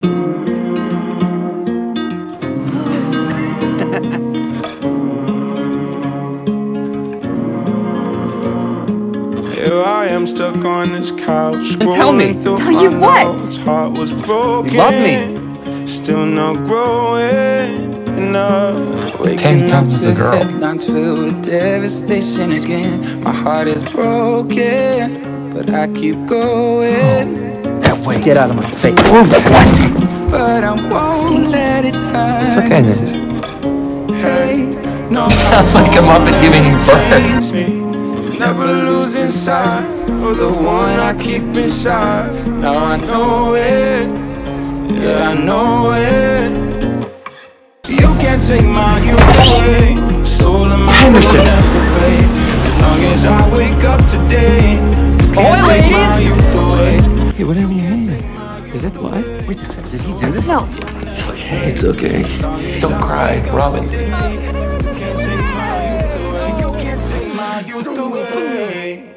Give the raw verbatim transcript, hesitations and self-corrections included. Here I am stuck on this couch. Tell me. Tell you what? Heart was broken. You love me. Still not growing enough. Waking up to the girl. Headlines filled with devastation again. My heart is broken, but I keep going. Oh, that way. Get out of my face. Move it. What? But I won't let it turn. It's okay, dude. Hey, no. Sounds like I'm up and giving birth. Never losing sight of the one I keep inside. Now I know it, yeah I know it. You can't take my away, soul of my Henderson. As long as I wake up today, you can't oh, take my youth away. Hey, what happened to your hand there? Is that blood? Wait a second, did he do this? No. It's okay, it's okay. Don't cry, Robin. You can't take my youth away. You can't take my youth away.